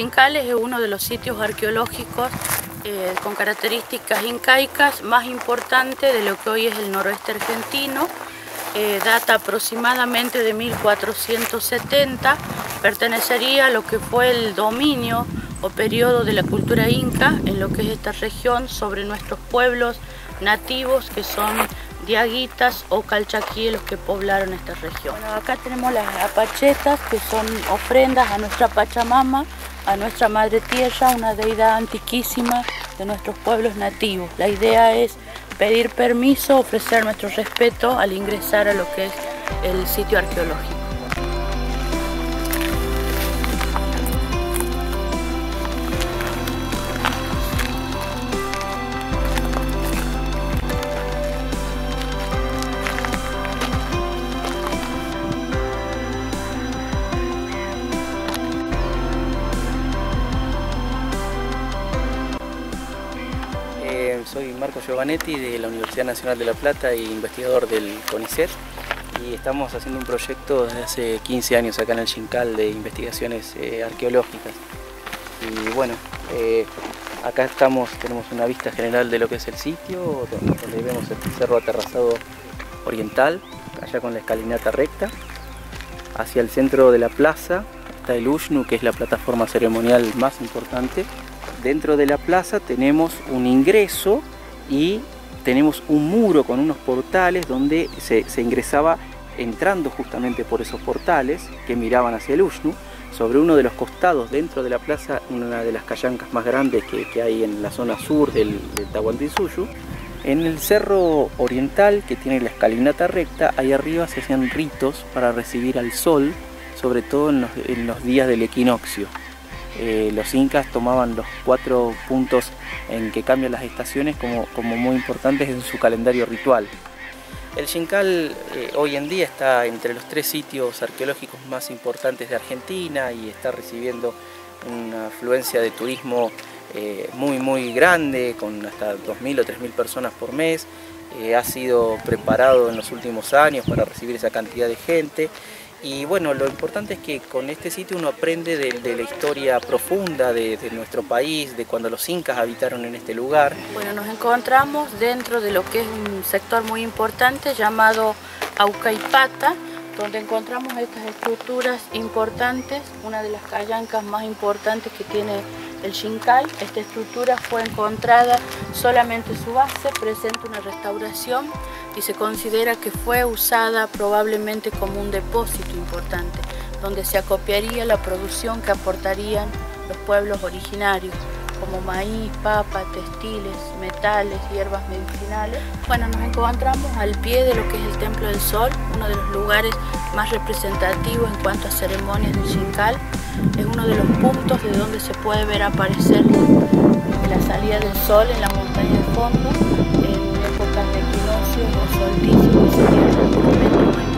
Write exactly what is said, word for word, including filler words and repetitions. Shincal es uno de los sitios arqueológicos eh, con características incaicas más importantes de lo que hoy es el noroeste argentino. Eh, data aproximadamente de mil cuatrocientos setenta, pertenecería a lo que fue el dominio o periodo de la cultura inca en lo que es esta región sobre nuestros pueblos nativos que son diaguitas o calchaquíes los que poblaron esta región. Bueno, acá tenemos las apachetas que son ofrendas a nuestra Pachamama, a nuestra Madre Tierra, una deidad antiquísima de nuestros pueblos nativos. La idea es pedir permiso, ofrecer nuestro respeto al ingresar a lo que es el sitio arqueológico. Soy Marco Giovanetti de la Universidad Nacional de La Plata e investigador del CONICET y estamos haciendo un proyecto desde hace quince años acá en el Shincal de investigaciones eh, arqueológicas. Y bueno, eh, acá estamos, tenemos una vista general de lo que es el sitio, donde vemos el cerro aterrazado oriental, allá con la escalinata recta. Hacia el centro de la plaza está el Ushnu, que es la plataforma ceremonial más importante. Dentro de la plaza tenemos un ingreso y tenemos un muro con unos portales donde se, se ingresaba entrando justamente por esos portales que miraban hacia el Ushnu. Sobre uno de los costados dentro de la plaza, una de las callancas más grandes que, que hay en la zona sur del, del Tahuantinsuyu. En el cerro oriental que tiene la escalinata recta, ahí arriba se hacían ritos para recibir al sol, sobre todo en los, en los días del equinoccio. Eh, los incas tomaban los cuatro puntos en que cambian las estaciones como, como muy importantes en su calendario ritual. El Shincal eh, hoy en día está entre los tres sitios arqueológicos más importantes de Argentina y está recibiendo una afluencia de turismo eh, muy muy grande, con hasta dos mil o tres mil personas por mes. Eh, ha sido preparado en los últimos años para recibir esa cantidad de gente. Y bueno, lo importante es que con este sitio uno aprende de, de la historia profunda de, de nuestro país, de cuando los incas habitaron en este lugar. Bueno, nos encontramos dentro de lo que es un sector muy importante llamado Aucaypata, donde encontramos estas estructuras importantes, una de las callancas más importantes que tiene el Shincal. Esta estructura fue encontrada solamente su base, presenta una restauración y se considera que fue usada probablemente como un depósito importante, donde se acopiaría la producción que aportarían los pueblos originarios, como maíz, papa, textiles, metales, hierbas medicinales. Bueno, nos encontramos al pie de lo que es el Templo del Sol, uno de los lugares más representativos en cuanto a ceremonias del Shincal. Es uno de los puntos de donde se puede ver aparecer la salida del sol en la montaña de fondo en épocas de equinoccios o solsticios.